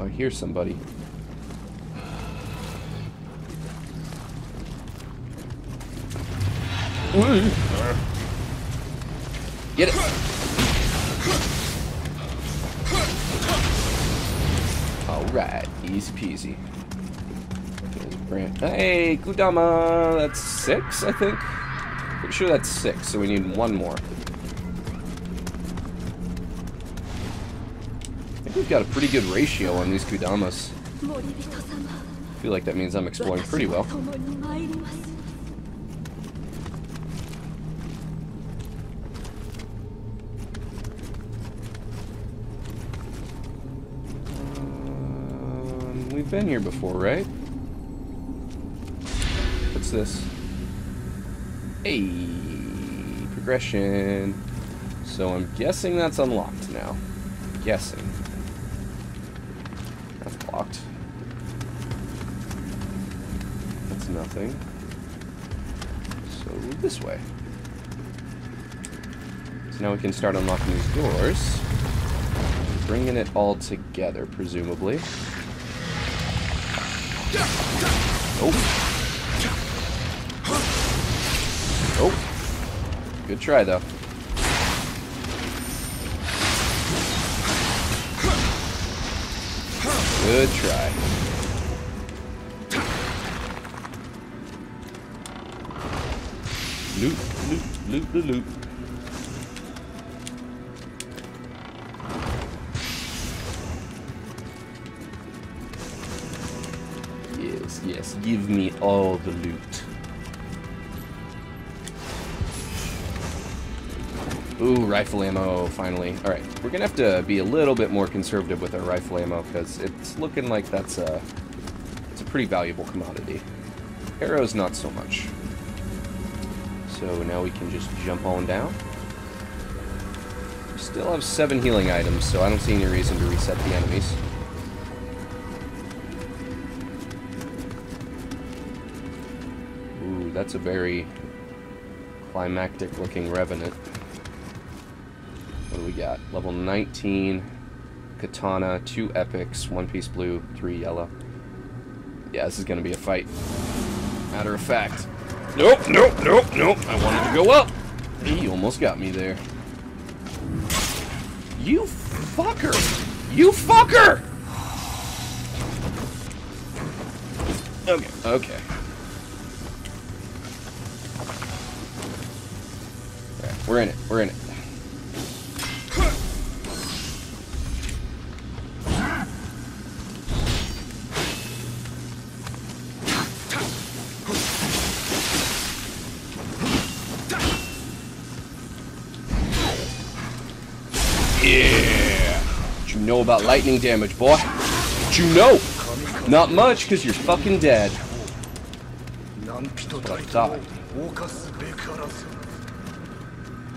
Oh, I hear somebody. Get it! Alright, easy peasy. Hey, Kudama! That's 6, I think? Pretty sure that's 6, so we need one more. I think we've got a pretty good ratio on these Kudamas. I feel like that means I'm exploring pretty well. We've been here before, right? What's this? Hey, progression. So I'm guessing that's unlocked now. I'm guessing. That's locked. That's nothing. So this way. So now we can start unlocking these doors. Bringing it all together, presumably. Oh. Oh. Good try, though. Good try. Loop, loop, loop, loop, loop. Yes, give me all the loot. Ooh, rifle ammo, finally. Alright, we're gonna have to be a little bit more conservative with our rifle ammo, because it's looking like that's a... it's a pretty valuable commodity. Arrows, not so much. So now we can just jump on down. We still have 7 healing items, so I don't see any reason to reset the enemies. That's a very climactic looking revenant. What do we got? Level 19, katana, 2 epics, 1 piece blue, 3 yellow. Yeah, this is gonna be a fight. Matter of fact. Nope, nope, nope, nope. I wanted to go up. He almost got me there. You fucker! You fucker! Okay, okay. We're in it. We're in it. Yeah. What you know about lightning damage, boy? What you know? Not much, because you're fucking dead. Stop.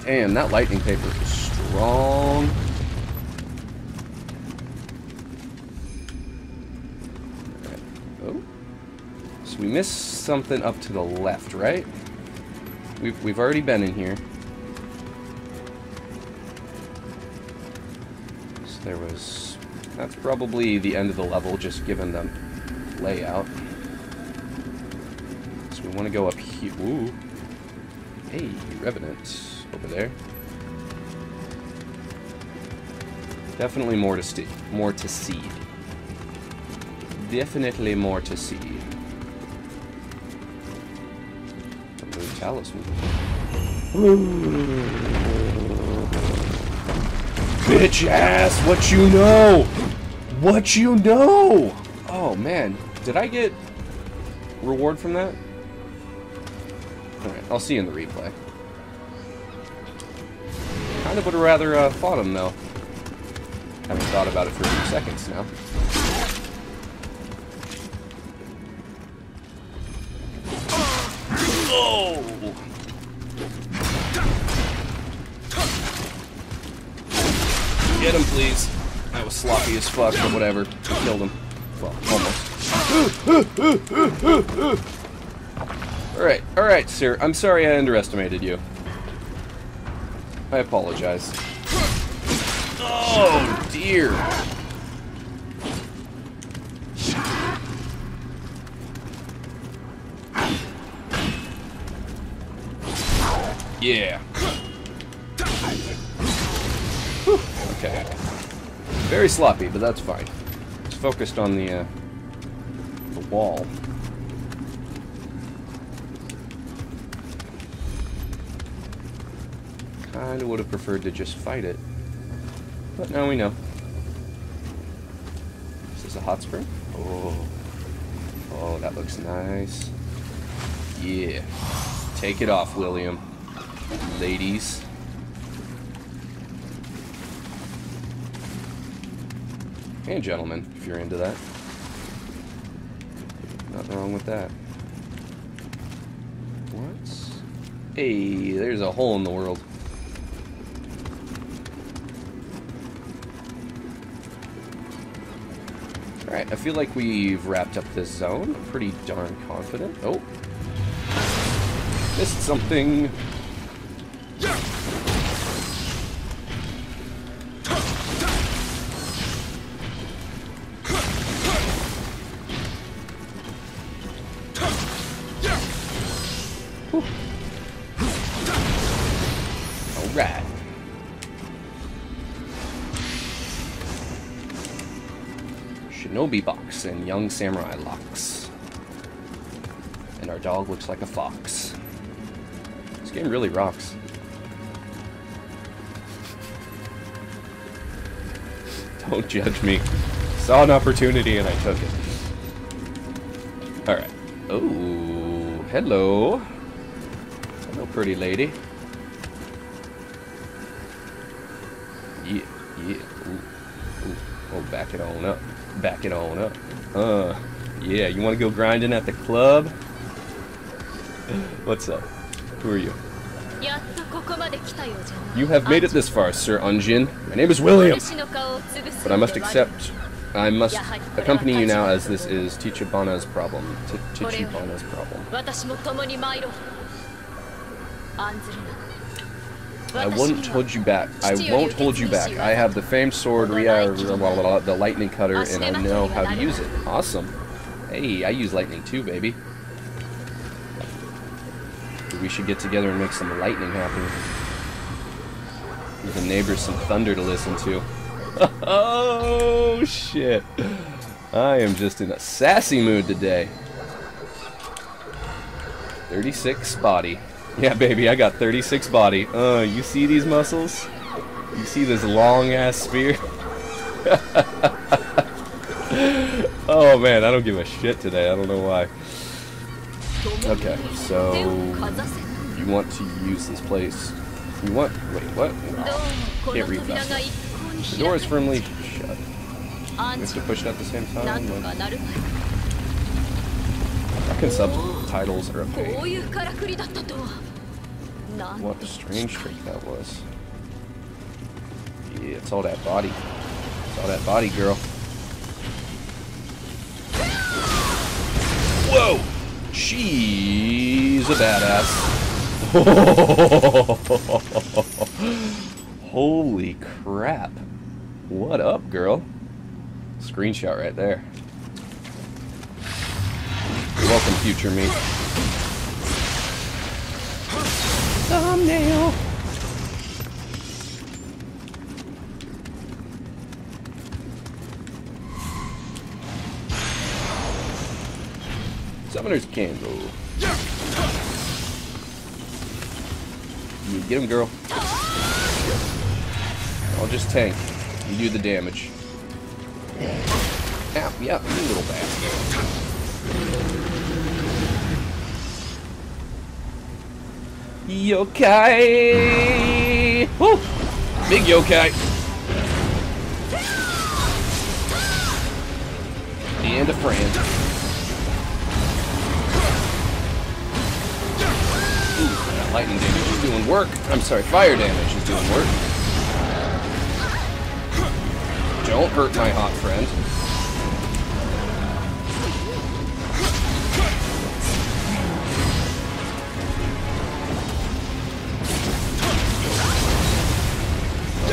Damn, that lightning paper is strong. Right. Oh. So we missed something up to the left, right? We've already been in here. So there was... that's probably the end of the level, just given the layout. So we want to go up here. Ooh. Hey, Revenant. Over there. Definitely more to see. Definitely more to see. The moon talisman. Bitch ass, what you know? What you know? Oh man, did I get reward from that? All right, I'll see you in the replay. I would have rather fought him, though. Haven't thought about it for a few seconds now. Oh! Get him, please. I was sloppy as fuck, but whatever. I killed him. Well, almost. Alright, alright, sir. I'm sorry I underestimated you. I apologize. Oh, dear. Yeah. Whew, okay. Very sloppy, but that's fine. It's focused on the wall. Kinda would have preferred to just fight it, but now we know. Is this a hot spring? Oh. Oh, that looks nice. Yeah. Take it off, William. Ladies. And gentlemen, if you're into that. Nothing wrong with that. What? Hey, there's a hole in the world. Alright, I feel like we've wrapped up this zone. Pretty darn confident. Oh. Missed something. Shinobi box and young samurai locks. And our dog looks like a fox. This game really rocks. Don't judge me. Saw an opportunity and I took it. Alright. Oh, hello. Hello, pretty lady. Yeah, yeah. Ooh, ooh. Oh, back it on up. Back it on up. Yeah, you want to go grinding at the club? What's up? Who are you? You have made it this far, Sir Unjin. My name is William. But I must accept... I must accompany you now, as this is Tachibana's problem. Tachibana's problem. I won't hold you back. I won't hold you back. I have the famed sword, the lightning cutter, and I know how to use it. Awesome. Hey, I use lightning too, baby. We should get together and make some lightning happen. Give the neighbors some thunder to listen to. Oh, shit. I am just in a sassy mood today. 36 body. Yeah, baby, I got 36 body. You see these muscles? You see this long-ass spear? Oh, man, I don't give a shit today. I don't know why. Okay, so... You want to use this place. You want... Wait, what? No. Can't read that. The door is firmly shut. We have to push it at the same time? Fucking subtitles are a pain. What a strange trick that was. Yeah, it's all that body. It's all that body, girl. Whoa! She's a badass. Holy crap. What up, girl? Screenshot right there. Welcome, future me. Thumbnail. Summoner's candle. You get him, girl. I'll just tank. You do the damage. Ow, yeah, you little bastard. Yokai! Woo! Big yokai! And a friend. Ooh, that lightning damage is doing work. I'm sorry, fire damage is doing work. Don't hurt my hot friend.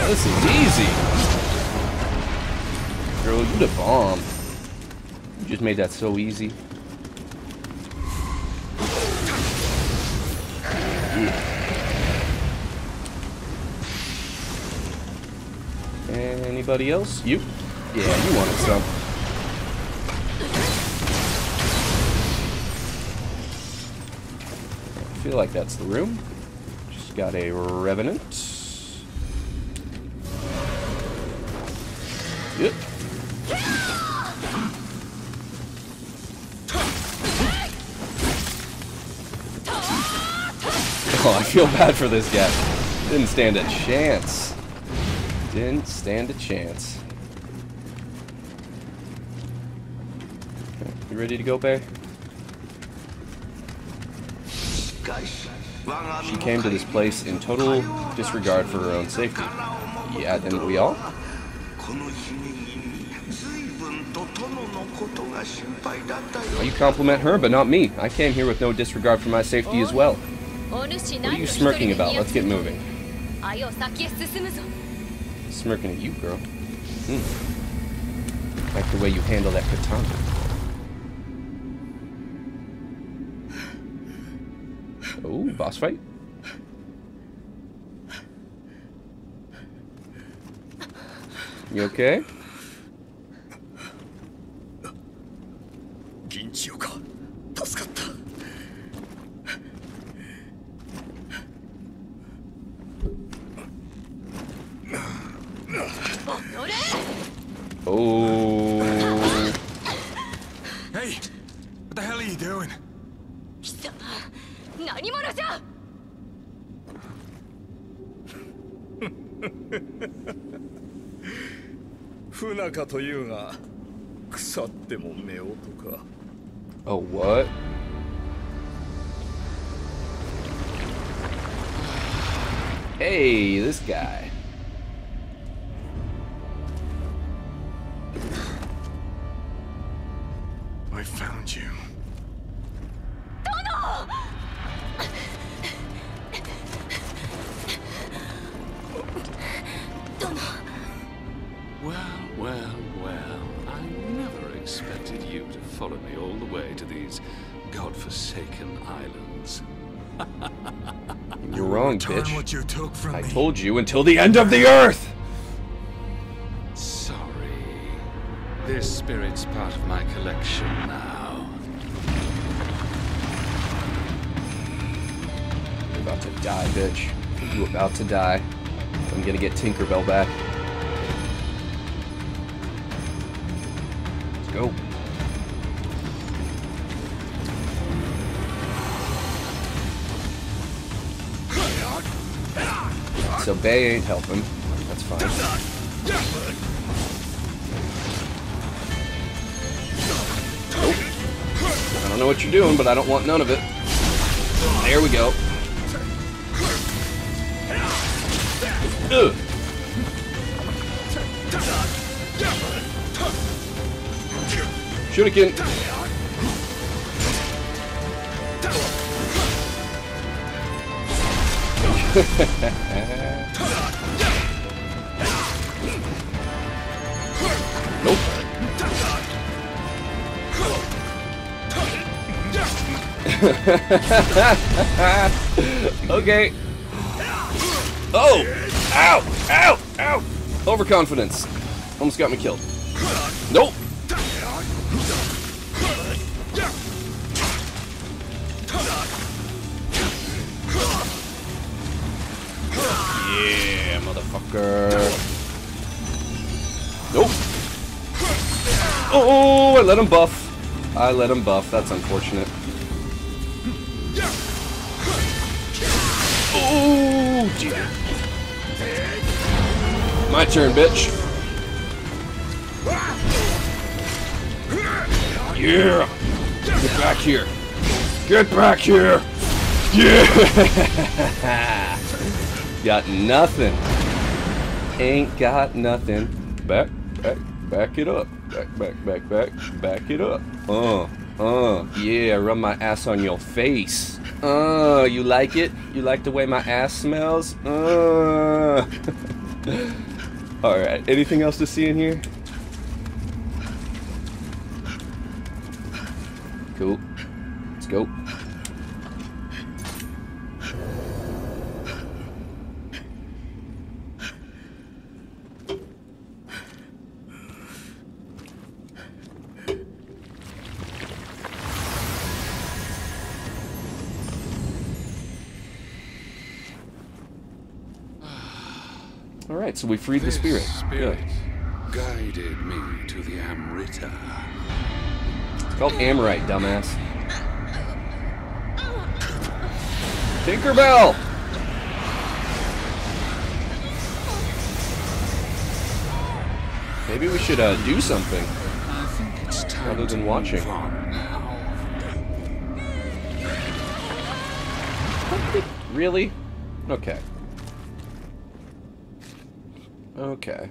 This is easy. Girl, you the bomb. You just made that so easy. Yeah. And anybody else? You? Yeah, you wanted some. I feel like that's the room. Just got a revenant. Yep. Oh, I feel bad for this guy. Didn't stand a chance. Didn't stand a chance. You ready to go, Bea? She came to this place in total disregard for her own safety. Yeah, didn't we all? Well, you compliment her, but not me. I came here with no disregard for my safety as well. What are you smirking about? Let's get moving. Smirking at you, girl. Like the way you handle that katana. Oh, boss fight? You okay? Oh. Hey, what the hell are you doing? Oh, what? Hey, this guy. I found you. You're wrong, bitch. What you took from me. I told you until the end of the earth! Sorry. This spirit's part of my collection now. You're about to die, bitch. You're about to die. I'm gonna get Tinkerbell back. Let's go. So Bea ain't helping. That's fine. Nope. I don't know what you're doing, but I don't want none of it. There we go. Ugh. Shoot again. Nope. Okay. Oh! Ow! Ow! Ow! Overconfidence. Almost got me killed. Nope. Yeah, motherfucker. Nope. Oh, I let him buff. I let him buff. That's unfortunate. Oh, dear. My turn, bitch. Yeah. Get back here. Get back here. Yeah. Got nothing. Ain't got nothing. Back, back, back it up. Back, back, back, back, back it up. Yeah, rub my ass on your face. You like it? You like the way my ass smells? Alright, anything else to see in here? Cool. Let's go. All right, so we freed this the spirit. Good. Guided me to the Amrita. It's called Amorite, dumbass. Tinkerbell! Maybe we should do something other than watching. Really? Okay. Okay. I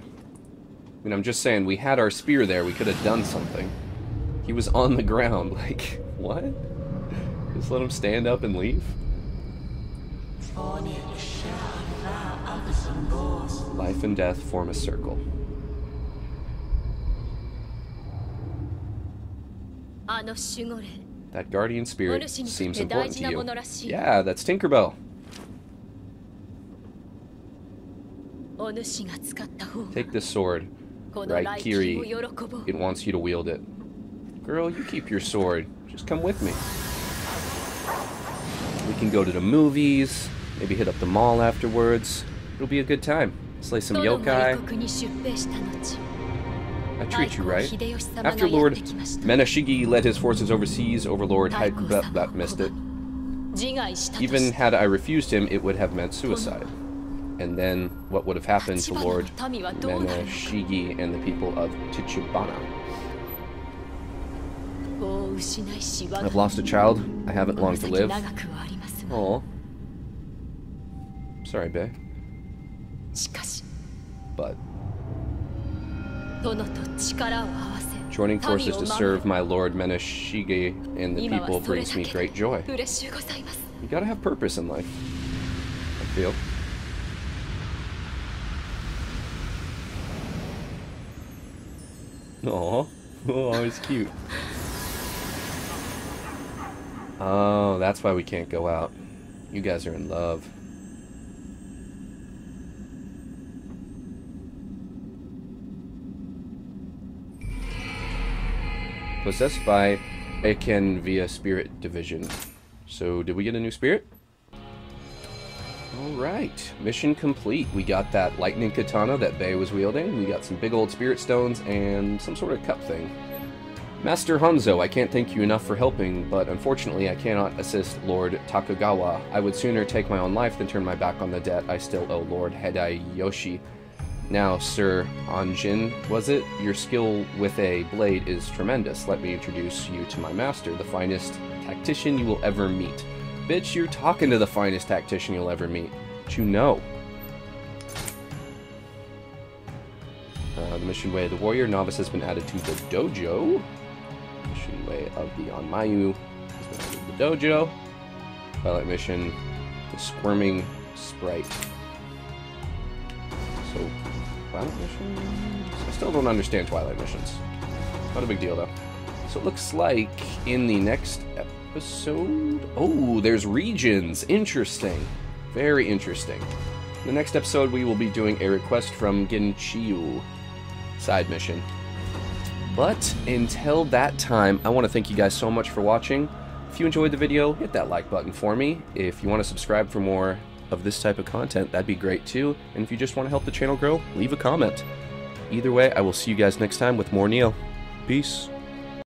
mean, I'm just saying, we had our spear there, we could have done something. He was on the ground, like, what? Just let him stand up and leave? Life and death form a circle. That guardian spirit seems important to you. Yeah, that's Tinkerbell. Take this sword, Raikiri. It wants you to wield it. Girl, you keep your sword. Just come with me. We can go to the movies, maybe hit up the mall afterwards. It'll be a good time. Slay some yokai. I treat you right. After Lord Muneshige led his forces overseas, Overlord Hyakubat missed it. Even had I refused him, it would have meant suicide. And then what would have happened to Lord Muneshige and the people of Tachibana? I've lost a child. I haven't long to live. Aw. Sorry, Bea. But... joining forces to serve my Lord Muneshige and the people brings me great joy. You gotta have purpose in life, I feel. Aww. Oh, he's cute. Oh, that's why we can't go out. You guys are in love. Possessed by Aiken via Spirit Division. So, did we get a new spirit? Alright, mission complete. We got that lightning katana that Bea was wielding. We got some big old spirit stones and some sort of cup thing. Master Hanzo, I can't thank you enough for helping, but unfortunately I cannot assist Lord Takagawa. I would sooner take my own life than turn my back on the debt I still owe Lord Hedayoshi. Now, Sir Anjin, was it? Your skill with a blade is tremendous. Let me introduce you to my master, the finest tactician you will ever meet. Bitch, you're talking to the finest tactician you'll ever meet. But you know. The Mission Way of the Warrior Novice has been added to the dojo. Mission Way of the Onmyou has been added to the dojo. Twilight Mission, the Squirming Sprite. So... Twilight missions? I still don't understand Twilight missions. Not a big deal, though. So it looks like in the next episode... oh, there's regions! Interesting. Very interesting. In the next episode, we will be doing a request from Genchiu side mission. But until that time, I want to thank you guys so much for watching. If you enjoyed the video, hit that like button for me. If you want to subscribe for more of this type of content, that'd be great too. And if you just want to help the channel grow, leave a comment. Either way, I will see you guys next time with more Neil. Peace.